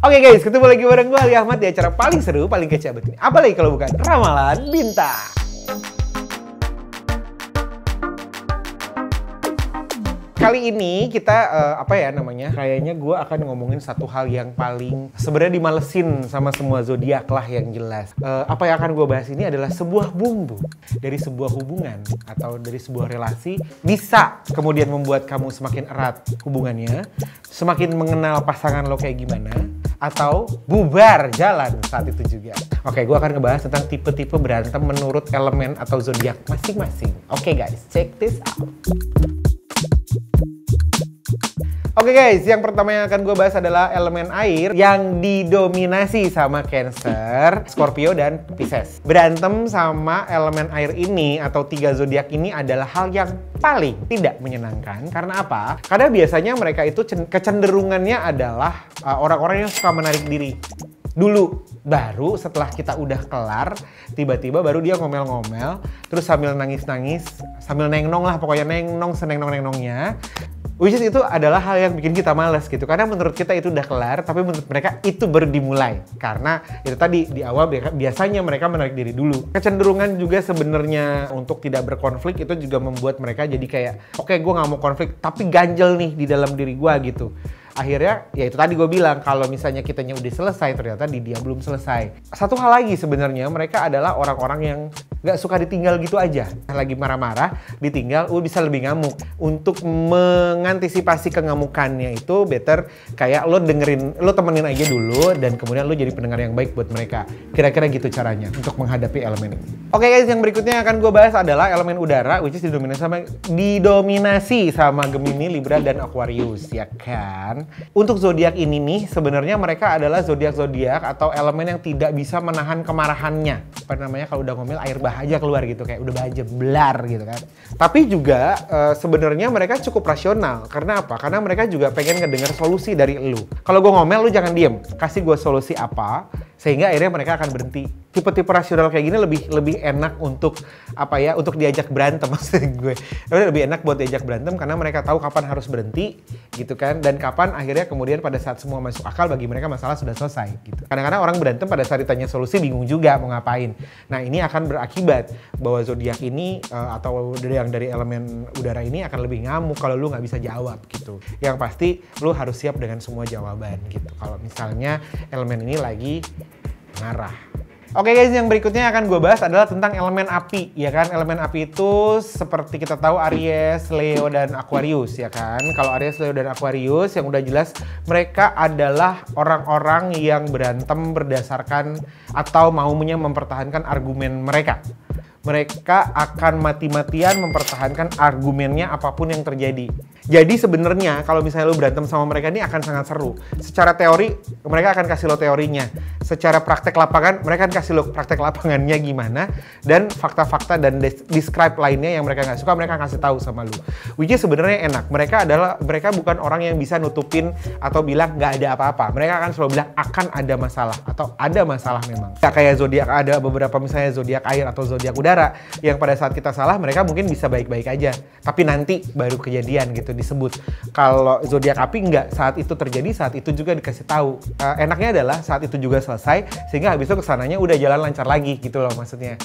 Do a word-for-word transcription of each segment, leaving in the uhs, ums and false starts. Oke guys, ketemu lagi bareng gue Ali Ahmad di acara paling seru, paling kece abad ini. Apalagi kalau bukan Ramalan Bintang. Kali ini kita uh, apa ya namanya? Kayaknya gue akan ngomongin satu hal yang paling sebenarnya dimalesin sama semua zodiak lah yang jelas. Uh, apa yang akan gue bahas ini adalah sebuah bumbu dari sebuah hubungan atau dari sebuah relasi bisa kemudian membuat kamu semakin erat hubungannya, semakin mengenal pasangan lo kayak gimana, atau bubar jalan saat itu juga. Oke, gue akan ngebahas tentang tipe-tipe berantem menurut elemen atau zodiak masing-masing. Oke guys, check this out. Oke guys, yang pertama yang akan gue bahas adalah elemen air yang didominasi sama Cancer, Scorpio, dan Pisces. Berantem sama elemen air ini atau tiga zodiak ini adalah hal yang paling tidak menyenangkan. Karena apa? Karena biasanya mereka itu kecenderungannya adalah orang-orang yang suka menarik diri dulu, baru setelah kita udah kelar, tiba-tiba baru dia ngomel-ngomel, terus sambil nangis-nangis, sambil neng-nong lah, pokoknya neng-nong seneng-nong-neng-nongnya. Which is itu adalah hal yang bikin kita males gitu. Karena menurut kita itu udah kelar, tapi menurut mereka itu baru dimulai. Karena itu tadi, di awal biasanya mereka menarik diri dulu. Kecenderungan juga sebenarnya untuk tidak berkonflik itu juga membuat mereka jadi kayak, oke, gue gak mau konflik, tapi ganjel nih di dalam diri gue gitu. Akhirnya, ya itu tadi gue bilang, kalau misalnya kitanya udah selesai, ternyata di dia belum selesai. Satu hal lagi sebenarnya, mereka adalah orang-orang yang gak suka ditinggal gitu aja. Lagi marah-marah, ditinggal, uh, bisa lebih ngamuk. Untuk mengantisipasi kengamukannya itu better kayak lo dengerin, lo temenin aja dulu, dan kemudian lo jadi pendengar yang baik buat mereka. Kira-kira gitu caranya untuk menghadapi elemen ini. Oke guys, yang berikutnya akan gue bahas adalah elemen udara, which is didominasi sama, didominasi sama Gemini, Libra, dan Aquarius, ya kan? Untuk zodiak ini nih, sebenarnya mereka adalah zodiak-zodiak atau elemen yang tidak bisa menahan kemarahannya. Apa namanya, kalau udah ngomel air bah aja keluar gitu, kayak udah bah aja blar gitu kan. Tapi juga e, sebenarnya mereka cukup rasional. Karena apa? Karena mereka juga pengen ngedengar solusi dari lu. Kalau gue ngomel, lu jangan diem. Kasih gue solusi apa, sehingga akhirnya mereka akan berhenti. Tipe-tipe rasional kayak gini lebih lebih enak untuk apa ya? Untuk diajak berantem maksud gue. Lebih enak buat diajak berantem karena mereka tahu kapan harus berhenti gitu kan, dan kapan akhirnya kemudian pada saat semua masuk akal bagi mereka masalah sudah selesai gitu. Kadang-kadang orang berantem pada saat ditanya solusi bingung juga mau ngapain. Nah, ini akan berakibat bahwa zodiak ini atau yang dari elemen udara ini akan lebih ngamuk kalau lu nggak bisa jawab gitu. Yang pasti lu harus siap dengan semua jawaban gitu. Kalau misalnya elemen ini lagi marah. Oke guys, yang berikutnya akan gue bahas adalah tentang elemen api, ya kan? Elemen api itu seperti kita tahu Aries, Leo, dan Aquarius, ya kan? Kalau Aries, Leo, dan Aquarius yang udah jelas mereka adalah orang-orang yang berantem berdasarkan atau maunya mempertahankan argumen mereka. Mereka akan mati-matian mempertahankan argumennya apapun yang terjadi. Jadi sebenarnya kalau misalnya lo berantem sama mereka ini akan sangat seru. Secara teori, mereka akan kasih lo teorinya. Secara praktek lapangan, mereka akan kasih lo praktek lapangannya gimana. Dan fakta-fakta dan describe lainnya yang mereka nggak suka, mereka kasih tahu sama lo. Which is sebenarnya enak. Mereka adalah mereka bukan orang yang bisa nutupin atau bilang nggak ada apa-apa. Mereka akan selalu bilang akan ada masalah atau ada masalah memang. Nggak kayak zodiak, ada beberapa misalnya zodiak air atau zodiak udara yang pada saat kita salah mereka mungkin bisa baik-baik aja, tapi nanti baru kejadian gitu disebut. Kalau zodiak api enggak, saat itu terjadi, saat itu juga dikasih tahu. Uh, enaknya adalah saat itu juga selesai, sehingga habis itu kesananya udah jalan lancar lagi gitu loh maksudnya.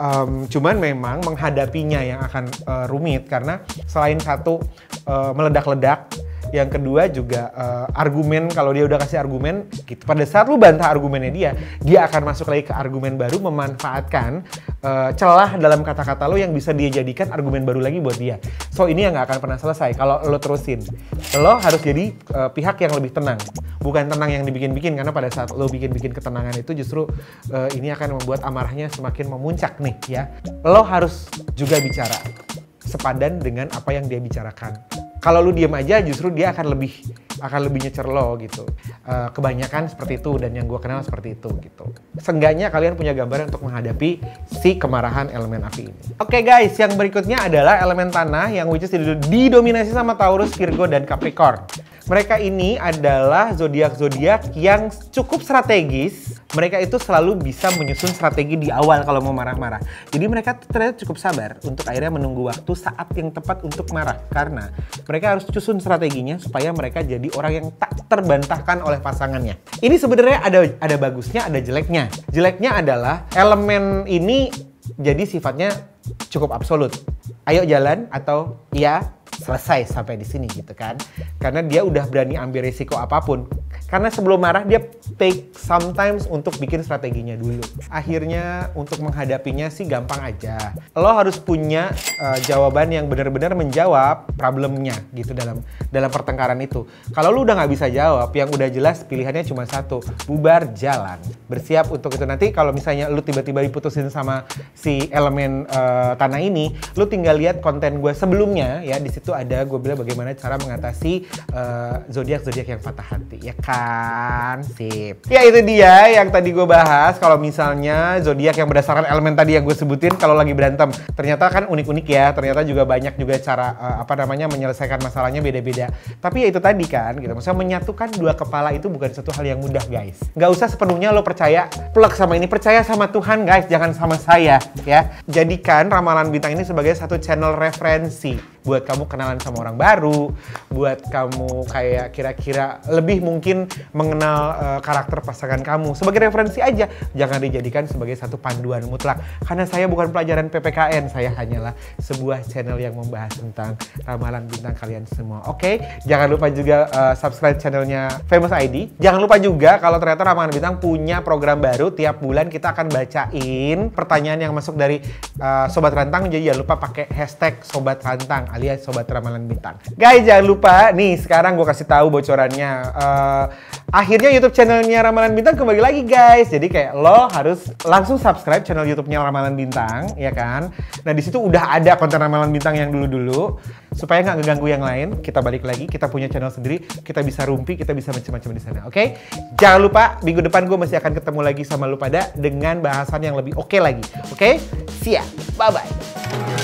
Um, cuman memang menghadapinya yang akan uh, rumit karena selain satu uh, meledak-ledak, yang kedua juga uh, argumen, kalau dia udah kasih argumen gitu, pada saat lu bantah argumennya dia, dia akan masuk lagi ke argumen baru, memanfaatkan uh, celah dalam kata-kata lu yang bisa dia jadikan argumen baru lagi buat dia. So ini yang gak akan pernah selesai kalau lo terusin. Lo harus jadi uh, pihak yang lebih tenang, bukan tenang yang dibikin-bikin, karena pada saat lo bikin-bikin ketenangan itu justru uh, ini akan membuat amarahnya semakin memuncak. Nih ya, lo harus juga bicara sepadan dengan apa yang dia bicarakan. Kalau lu diem aja justru dia akan lebih akan lebih nyecer lo gitu. Uh, kebanyakan seperti itu, dan yang gue kenal seperti itu gitu. Seenggaknya kalian punya gambaran untuk menghadapi si kemarahan elemen api ini. Oke okay guys, yang berikutnya adalah elemen tanah yang which is didominasi sama Taurus, Virgo, dan Capricorn. Mereka ini adalah zodiak-zodiak yang cukup strategis. Mereka itu selalu bisa menyusun strategi di awal kalau mau marah-marah. Jadi mereka ternyata cukup sabar untuk akhirnya menunggu waktu saat yang tepat untuk marah. Karena mereka harus susun strateginya supaya mereka jadi orang yang tak terbantahkan oleh pasangannya. Ini sebenarnya ada ada bagusnya, ada jeleknya. Jeleknya adalah elemen ini jadi sifatnya cukup absolut. Ayo jalan atau iya. Selesai sampai di sini gitu kan, karena dia udah berani ambil risiko apapun. Karena sebelum marah dia take sometimes untuk bikin strateginya dulu. Akhirnya untuk menghadapinya sih gampang aja. Lo harus punya uh, jawaban yang benar-benar menjawab problemnya gitu dalam dalam pertengkaran itu. Kalau lo udah nggak bisa jawab, yang udah jelas pilihannya cuma satu, bubar jalan. Bersiap untuk itu nanti kalau misalnya lo tiba-tiba diputusin sama si elemen uh, tanah ini, lo tinggal lihat konten gue sebelumnya ya di situ. Itu ada gue bilang bagaimana cara mengatasi uh, zodiak-zodiak yang patah hati, ya kan? Sip. Ya itu dia yang tadi gue bahas. Kalau misalnya zodiak yang berdasarkan elemen tadi yang gue sebutin, kalau lagi berantem, ternyata kan unik-unik ya. Ternyata juga banyak juga cara uh, apa namanya menyelesaikan masalahnya beda-beda. Tapi ya itu tadi kan, gitu. Maksudnya menyatukan dua kepala itu bukan suatu hal yang mudah, guys. Gak usah sepenuhnya lo percaya plek sama ini, percaya sama Tuhan, guys. Jangan sama saya, ya. Jadikan Ramalan Bintang ini sebagai satu channel referensi. Buat kamu kenalan sama orang baru, buat kamu kayak kira-kira lebih mungkin mengenal uh, karakter pasangan kamu. Sebagai referensi aja, jangan dijadikan sebagai satu panduan mutlak. Karena saya bukan pelajaran P P K N, saya hanyalah sebuah channel yang membahas tentang ramalan bintang kalian semua. Oke, okay? Jangan lupa juga uh, subscribe channelnya Famous I D. Jangan lupa juga kalau ternyata Ramalan Bintang punya program baru, tiap bulan kita akan bacain pertanyaan yang masuk dari uh, Sobat Rantang. Jadi jangan lupa pakai hashtag Sobat Rantang alias Sobat Ramalan Bintang. Guys, jangan lupa nih sekarang gue kasih tahu bocorannya. Uh, akhirnya YouTube channelnya Ramalan Bintang kembali lagi guys. Jadi kayak lo harus langsung subscribe channel YouTube-nya Ramalan Bintang, ya kan? Nah di situ udah ada konten Ramalan Bintang yang dulu-dulu. Supaya nggak ngeganggu yang lain, kita balik lagi, kita punya channel sendiri, kita bisa rumpi, kita bisa macam-macam di sana. Oke? Okay? Jangan lupa minggu depan gue masih akan ketemu lagi sama lu pada dengan bahasan yang lebih oke okay lagi. Oke? Okay? See ya. Bye bye.